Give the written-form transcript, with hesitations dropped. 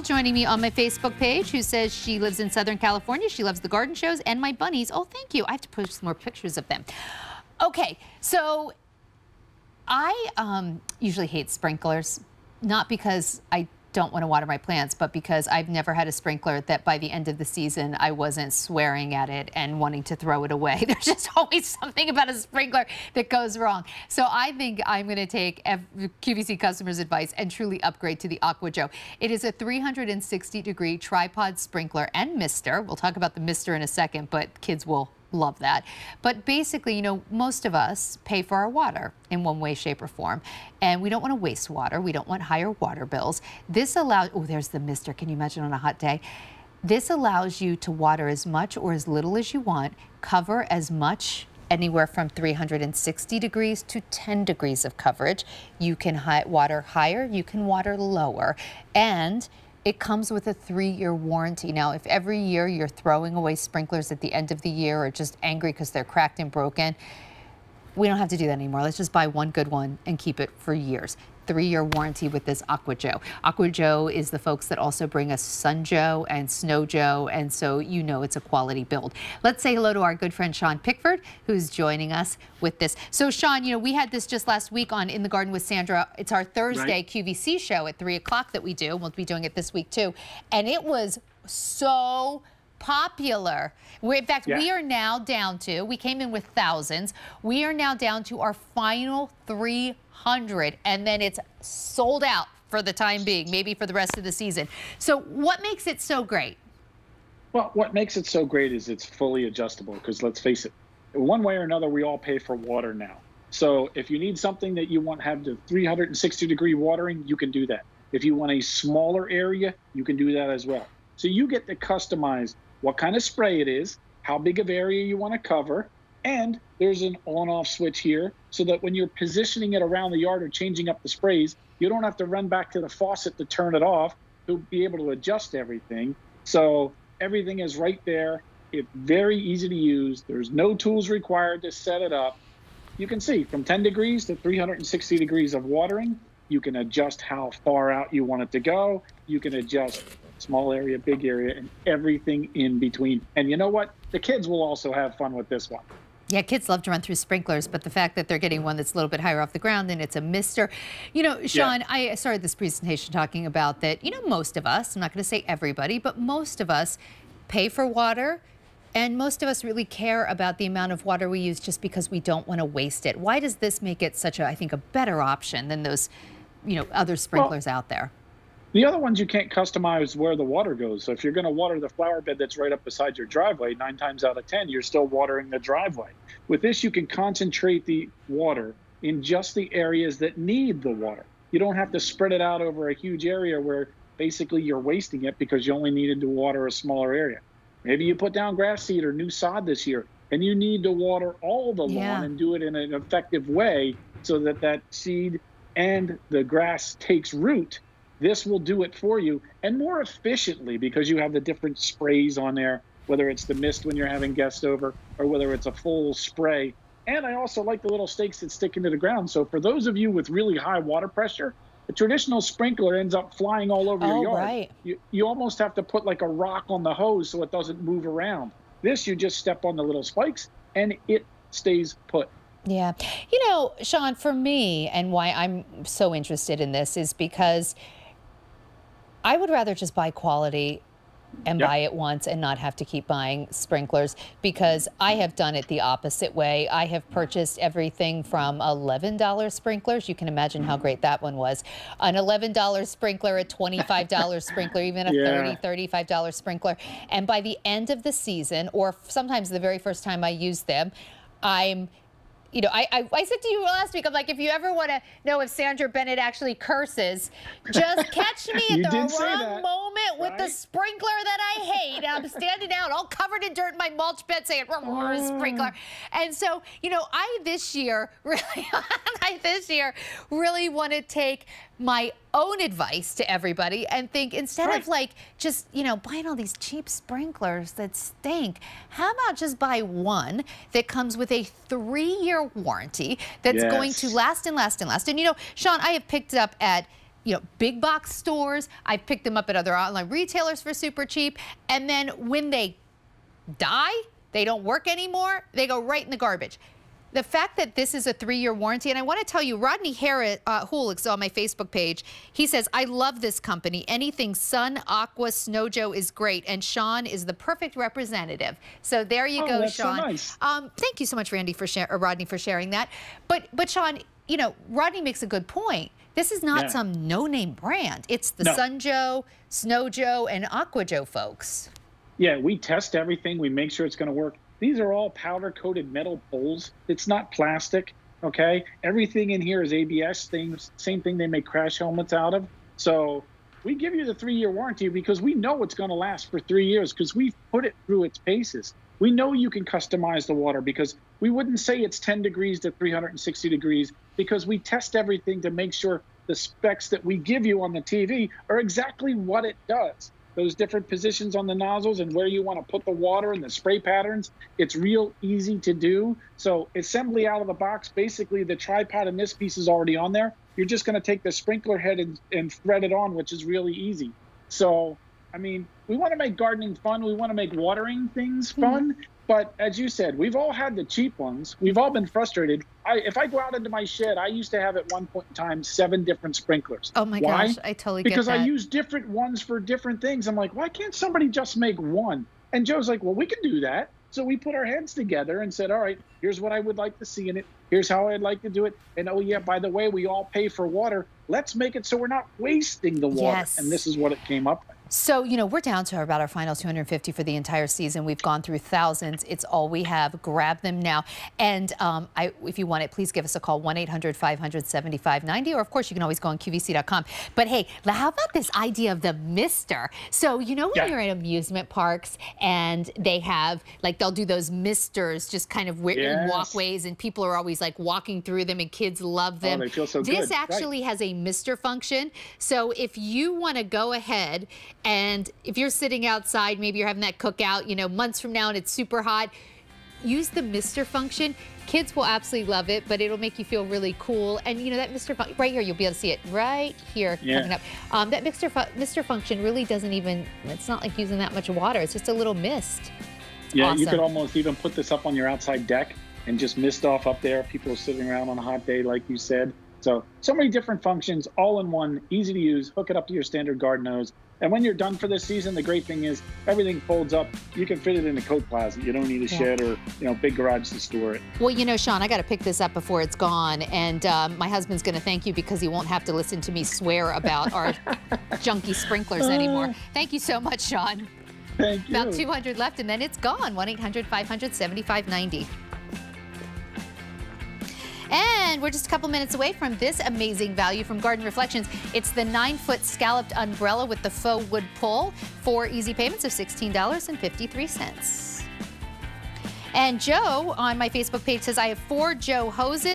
joining me on my Facebook page, who says she lives in Southern California. She loves the garden shows and my bunnies. Oh, thank you. I have to post more pictures of them. Okay, so I usually hate sprinklers, not because I don't want to water my plants, but because I've never had a sprinkler that by the end of the season I wasn't swearing at it and wanting to throw it away. There's just always something about a sprinkler that goes wrong. So I think I'm going to take QVC customers' advice and truly upgrade to the Aqua Joe. It is a 360-degree tripod sprinkler and mister. We'll talk about the mister in a second, but kids will love that. But basically, you know, most of us pay for our water in one way, shape, or form, and we don't want to waste water. We don't want higher water bills. This allows, oh, there's the mister. Can you imagine on a hot day? This allows you to water as much or as little as you want, cover as much, anywhere from 360 degrees to 10 degrees of coverage. You can water higher, you can water lower, and it comes with a 3-year warranty. Now, if every year you're throwing away sprinklers at the end of the year or just angry because they're cracked and broken, we don't have to do that anymore. Let's just buy one good one and keep it for years. 3-year warranty with this Aqua Joe. Aqua Joe is the folks that also bring us Sun Joe and Snow Joe, and so you know it's a quality build. Let's say hello to our good friend Sean Pickford, who's joining us with this. So Sean, you know, we had this just last week on In the Garden with Sandra. It's our Thursday QVC show at 3 o'clock that we do. We'll be doing it this week too. And it was so popular. In fact, we are now down to, we came in with thousands. We are now down to our final 300, and then it's sold out for the time being, maybe for the rest of the season. So what makes it so great? Well, what makes it so great is it's fully adjustable, because let's face it, one way or another, we all pay for water now. So if you need something that you want to have the 360-degree watering, you can do that. If you want a smaller area, you can do that as well. So you get to customize what kind of spray it is, how big of area you want to cover, and there's an on-off switch here so that when you're positioning it around the yard or changing up the sprays, you don't have to run back to the faucet to turn it off. You'll be able to adjust everything. So everything is right there. It's very easy to use. There's no tools required to set it up. You can see from 10 degrees to 360 degrees of watering. You can adjust how far out you want it to go. You can adjust small area, big area, and everything in between. And you know what? The kids will also have fun with this one. Yeah, kids love to run through sprinklers, but the fact that they're getting one that's a little bit higher off the ground and it's a mister. You know, Sean, I started this presentation talking about that, you know, most of us, I'm not going to say everybody, but most of us pay for water, and most of us really care about the amount of water we use just because we don't want to waste it. Why does this make it such a, I think, a better option than those, you know, other sprinklers out there? The other ones, you can't customize where the water goes. So if you're going to water the flower bed that's right up beside your driveway, 9 times out of 10, you're still watering the driveway. With this, you can concentrate the water in just the areas that need the water. You don't have to spread it out over a huge area where basically you're wasting it because you only needed to water a smaller area. Maybe you put down grass seed or new sod this year, and you need to water all the lawn and do it in an effective way so that that seed and the grass takes root. This will do it for you, and more efficiently, because you have the different sprays on there, whether it's the mist when you're having guests over or whether it's a full spray. And I also like the little stakes that stick into the ground. So for those of you with really high water pressure, a traditional sprinkler ends up flying all over your yard. You almost have to put like a rock on the hose so it doesn't move around. This, you just step on the little spikes and it stays put. Yeah. You know, Sean, for me, and why I'm so interested in this is because I would rather just buy quality and buy it once and not have to keep buying sprinklers, because I have done it the opposite way. I have purchased everything from $11 sprinklers. You can imagine how great that one was. An $11 sprinkler, a $25 sprinkler, even a $30, $35 sprinkler. And by the end of the season, or sometimes the very first time I use them, I'm you know, I said to you last week, I'm like, if you ever want to know if Sandra Bennett actually curses, just catch me at the wrong moment with the sprinkler that I hate. And I'm standing out all covered in dirt in my mulch bed saying, sprinkler. And so, you know, I this year really, I want to take my own advice to everybody and think, instead of like just, you know, buying all these cheap sprinklers that stink, how about just buy one that comes with a 3-year warranty that's going to last and last and last. And you know, Sean, I have picked up at big box stores. I've picked them up at other online retailers for super cheap. And then when they die, they don't work anymore, they go right in the garbage. The fact that this is a 3-year warranty, and I want to tell you, Rodney Harris, Hulix, on my Facebook page, he says, I love this company. Anything Sun, Aqua, Snow Joe is great, and Sean is the perfect representative. So there you go, Sean. So nice. Thank you so much, Randy, for Rodney, for sharing that. But Sean, you know, Rodney makes a good point. This is not some no-name brand. It's the Sun Joe, Snow Joe, and Aqua Joe folks. Yeah, we test everything. We make sure it's going to work. These are all powder-coated metal bowls. It's not plastic, okay? Everything in here is ABS, things, same thing they make crash helmets out of. So we give you the 3-year warranty because we know it's going to last for 3 years because we've put it through its paces. We know you can customize the water because we wouldn't say it's 10 degrees to 360 degrees because we test everything to make sure the specs that we give you on the TV are exactly what it does. Those different positions on the nozzles and where you want to put the water and the spray patterns, it's real easy to do. So assembly out of the box, basically the tripod in this piece is already on there. You're just going to take the sprinkler head and thread it on, which is really easy. So, I mean, we want to make gardening fun. We want to make watering things fun. But as you said, we've all had the cheap ones. We've all been frustrated. If I go out into my shed, I used to have at one point in time 7 different sprinklers. Oh my gosh, I totally get that. Because I use different ones for different things. I'm like, why can't somebody just make one? And Joe's like, well, we can do that. So we put our heads together and said, all right, here's what I would like to see in it. Here's how I'd like to do it. And oh yeah, by the way, we all pay for water. Let's make it so we're not wasting the water. Yes. And this is what it came up with. So, you know, we're down to about our final 250 for the entire season. We've gone through thousands. It's all we have. Grab them now. And if you want it, please give us a call, 1-800-500-7590. Or, of course, you can always go on QVC.com. But, hey, how about this idea of the mister? So, you know, when you're in amusement parks and they have, like, they'll do those misters just kind of in walkways. And people are always, like, walking through them and kids love them. Oh, they feel so good. This actually has a mister function. So if you want to go ahead and if you're sitting outside, maybe you're having that cookout, you know, months from now and it's super hot, use the mister function. Kids will absolutely love it, but it'll make you feel really cool. And, you know, that mister function, right here, you'll be able to see it right here coming up. That mister function really doesn't even, it's not like using that much water. It's just a little mist. Yeah, awesome. You could almost even put this up on your outside deck and just mist off up there. People are sitting around on a hot day, like you said. So many different functions, all in one, easy to use, hook it up to your standard garden hose. And when you're done for this season, the great thing is everything folds up. You can fit it in a coat closet. You don't need a shed or, you know, big garage to store it. Well, you know, Sean, I got to pick this up before it's gone. And my husband's going to thank you because he won't have to listen to me swear about our junky sprinklers anymore. Thank you so much, Sean. Thank you. About 200 left and then it's gone. 1-800-500-7590. And we're just a couple minutes away from this amazing value from Garden Reflections. It's the 9-foot scalloped umbrella with the faux wood pole for easy payments of $16.53. And Joe on my Facebook page says, I have 4 Joe hoses.